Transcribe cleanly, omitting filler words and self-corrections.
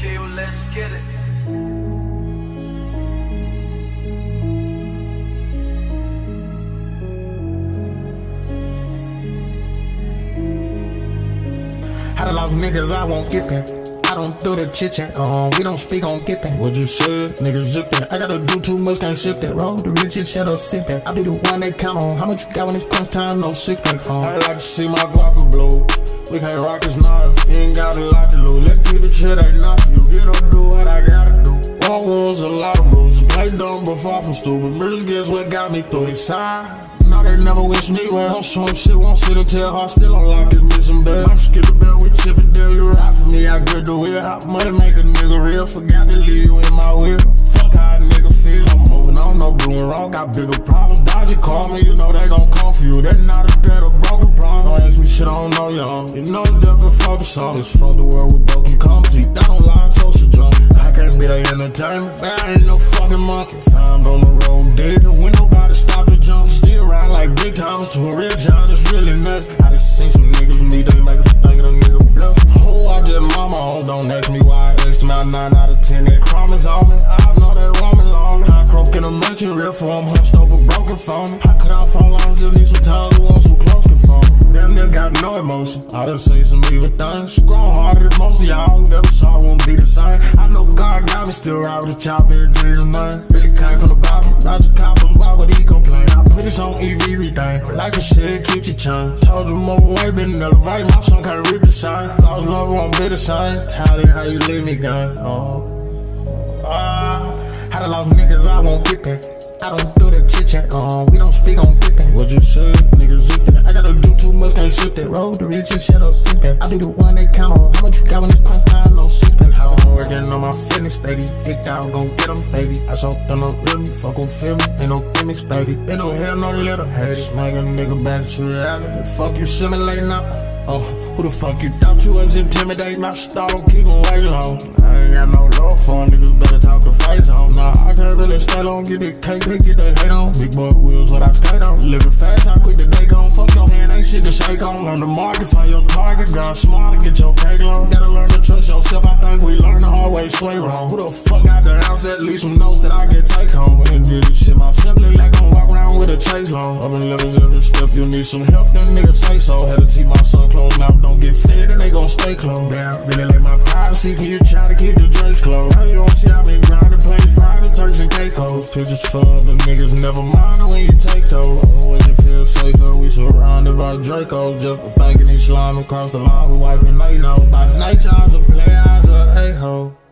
kill, let's get it. Had a lot of niggas, I won't get them. I don't do the chit-chat, we don't speak on kippin'. What you said, nigga, zip it. I gotta do too much, can't sip that. Roll the riches, shadow sippin'. I be the one that count on how much you got when it's crunch time, no six-pack on. I like to see my Glock blow. We can't rock this knife, ain't got a lot to lose. Let's keep the shit I knock you. You don't do what I gotta do. All ones a lot of rules. Play dumb but far from stupid. Mirrors guess what got me through this time. Now they never wish me well. I'm showing shit, won't sit until I still unlock this missing bell. I'm scared of bell, we chippin' there, you rock for me. I grip the wheel, I money make a nigga real. Forgot to leave you in my wheel. Fuck how a nigga feel. I'm moving on, no doing wrong. Got bigger problems, dodgy call me. You know they gon' come for you. That's not a bed of broken promise. Don't ask me shit, I don't know, y'all. You know it's different, focus on this. Fuck the world with broken comedy. I don't lie, social drama. I can't be the entertainment, I ain't no fucking monkey. Timed on the road, digging when nobody stopped the jump. Still ride like big times to a real job, it's really nothing. I just seen some niggas me, they make a thing of a nigga bluff. Oh, I just mama on, don't ask me why I asked my 9 out of 10. That crime is on me, I know that woman long. I croak in a mansion, real for him, hunched over broken phone. I cut off phone lines, just need some time to want some close control. Damn near got no emotion, I done seen some evil things. Grown harder than most of y'all, never saw won't be the same. I know God got me, still ride with the chop in Jesus' name. Really came from the Bible, not the coppers, why would he complain? I put this on everything, like I said, keep your tongue. Told him overweight, been elevated, my son can't read the sign. Lost love won't be the same, tired of how you leave me gone. How the lost niggas, I won't get there. I don't do the chit-chat, we don't speak on kippin'. What you said, niggas zip that. I gotta do too much, can't sip that. Roll the riches, shadow sippin'. I be the one that count on how much you got when it's crunch time, no sippin'. I'm working on my fitness, baby. Dick out, gon' get them, baby. I saw them no rhythm, fuck on feel me. Ain't no gimmicks, baby. Ain't no hell, no little hate. Smack a nigga back to reality. Fuck you simulating up. Oh. Who the fuck you thought you was intimidating? My star don't keep on waiting on. I ain't got no love for niggas, better talk to face on. Nah, I can't really stay long, get the cake, they get the hate on. Big boy wheels, what I skate on. Living fast, I quit the day gone. Fuck your hand, ain't shit to shake on. Learn the market, find your target, grind smarter, get your cake long. Gotta learn to trust yourself, I think we learn the hard way, sway wrong. Who the fuck got the house, at least some notes that I can take home. And do this shit myself, look like I'm walking around with a chase long. I've been living every step, you need some help, them niggas say so. Had to keep my son closed mouth. Don't get fed and they gon' stay close. Yeah, I really like my privacy. Can you try to keep the drinks closed? How you don't see I been grinding plays, grinding Turks and Caicos. Pictures for the niggas, never mind when you take those. When you feel safer, we surrounded by Dracos. Just for thinking he slime across the line, we wiping night nose. By night, y'all's a player, eyes a a-hole.